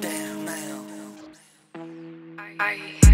down now.